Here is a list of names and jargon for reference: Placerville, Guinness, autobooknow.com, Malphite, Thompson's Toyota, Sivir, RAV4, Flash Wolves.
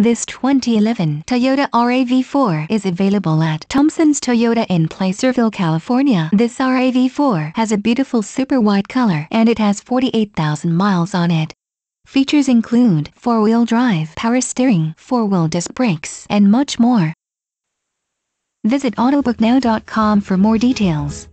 This 2011 Toyota RAV4 is available at Thompson's Toyota in Placerville, California. This RAV4 has a beautiful super white color and it has 48,000 miles on it. Features include four-wheel drive, power steering, four-wheel disc brakes, and much more. Visit autobooknow.com for more details.